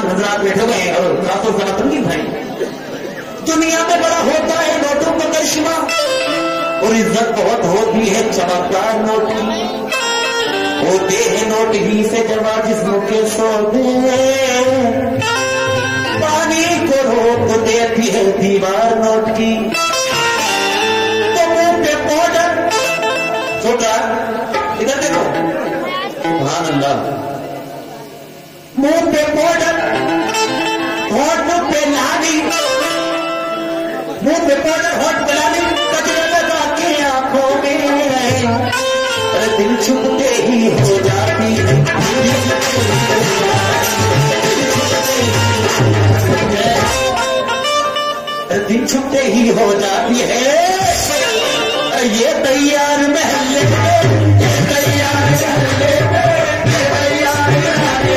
भगवान हजरात बैठे हुए हैं और काफिर खुरातन की भाई दुनिया में बड़ा होता है नोटों का करिश्मा और इज्जत बहुत होती है चमकदार नोट की। होते हैं नोट ही से जमा जिसम के सौदे पानी को रोक देती है दीवार नोट की। तो मुंह पे पाउडर छोटा इधर देखो भान अंदाज मुंह पे पाउडर होंठ पे लाली मुंह पे पाउडर होंठ पे लाली कचरा लगा के आंखों में दिल छुपते ही हो जाती है दिल छुपते ही हो जाती है। ये तैयार महल्ले ये तैयार महल्ले ये तैयार महल्ले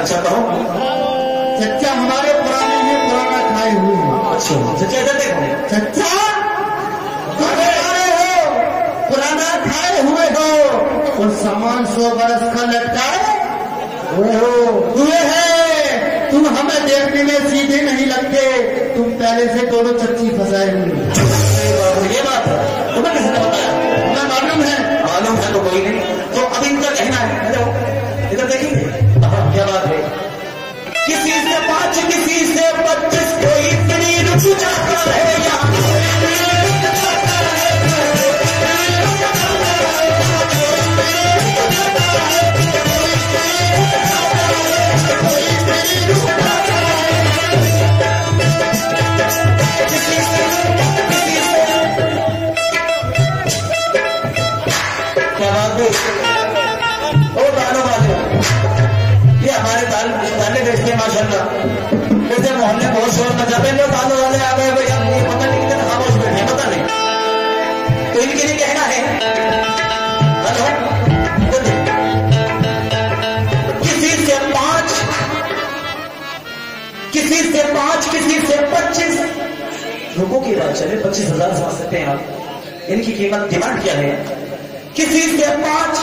अच्छा कहो चच्चा हमारे पुराने ये पुराना खाए हुए हैं। अच्छा चच्चा कहते हैं चच्चा हो पुराना खाए हुए हो और सामान 100 बरस का लगता है हुए है। तुम हमें देखने में सीधे नहीं लगते, तुम पहले से दोनों चच्ची फंसाए हुए। ये बात तुम्हें कैसे बताया? तुम्हें मालूम है तो कोई नहीं। तो अब इनका कहना है इधर देखिए क्या बात है। किसी से 5 किसी से 25 कोई इतनी रुचि जाता है या क्या बात है। और गानों वाले ये हमारे ताले देखते हैं माशाल्लाह। वैसे मोहल्ले बहुत शोर मचा रहे हैं, तालों वाले आ गए भाई। अब ये पता नहीं कितने खामोश बैठे हैं, पता नहीं। तो इनके लिए कहना है किसी से 5 किसी से 25 लोगों की बात चले 25,000 समझ सकते हैं आप। इनकी कीमत डिमांड क्या है? किसी से 5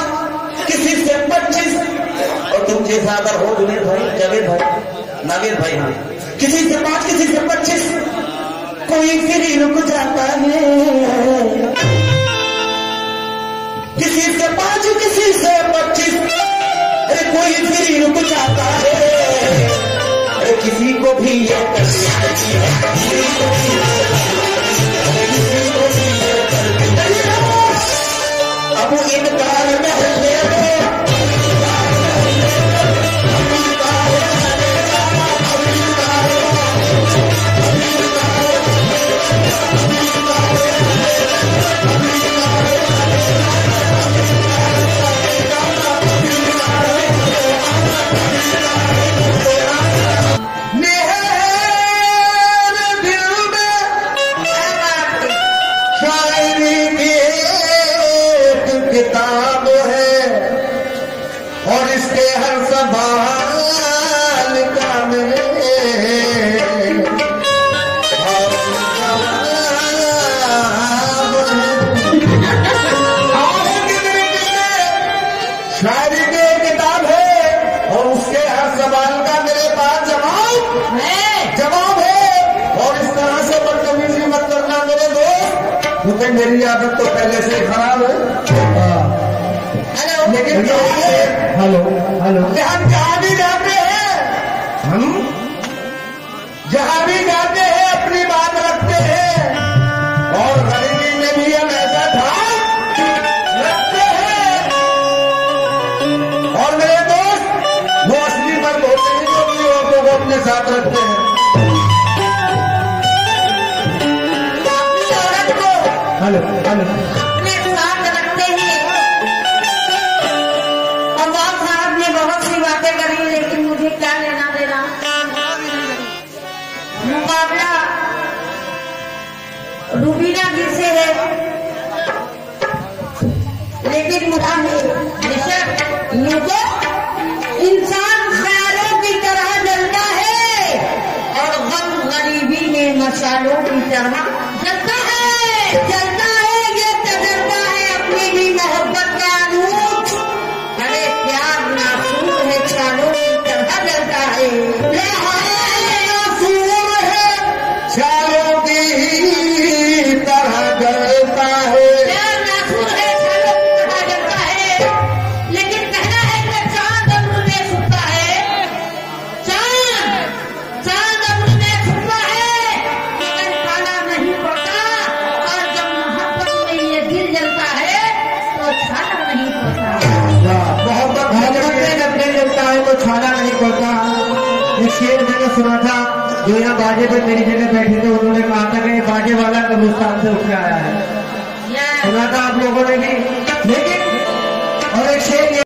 किसी से 25 और तुम जैसा अगर हो जुनेद भाई जावेद भाई नावेद भाई हाँ किसी से 5 किसी से 25 कोई फिर रुक जाता है। किसी से 5 किसी से 25 अरे कोई फिर रुक जाता है। अरे किसी को भी ये अब इनकार में मेरी आदत तो पहले से खराब है। हेलो लेकिन हेलो हेलो हम जहां भी जाते हैं अपनी बात रखते हैं और गरीबी में भी हम ऐसा था रखते हैं। और मेरे दोस्त वो असली मर्द होते हैं जो भी औरतों को अपने साथ रखते हैं। हेलो हेलो अपने साथ रखते हैं। अब्बास साहब ने बहुत सी बातें करी लेकिन मुझे क्या लेना देना। मुकाबला रूबीना जी से है लेकिन मुझे वालों की तरह जलता है ये तजर्बा है अपनी ही मोहब्बत का आलूच। अरे प्यार नासूर है चारों की तरह जलता है, नासूर है चारों की ही तरह जलता है, प्यार नासूर है चारों की तरह जलता है। लेकिन कहना है कि चांद अमर में छुपा है, चांद अमर में छुपा है, मगर काला नहीं पड़ता। और जब मोहब्बत में ये दिल जलता है तो छाला नहीं पड़ता। मोहब्बत में जब दिल जलता है तो छाला नहीं पड़ता। ये शेर मैंने सुना था, जो यहाँ बाजे पर मेरी जगह बैठे थे, उन्होंने कहा था कि बाजे वाला कब्रिस्तान से उठ के आया है। सुना था आप लोगों ने भी। लेकिन और एक शेर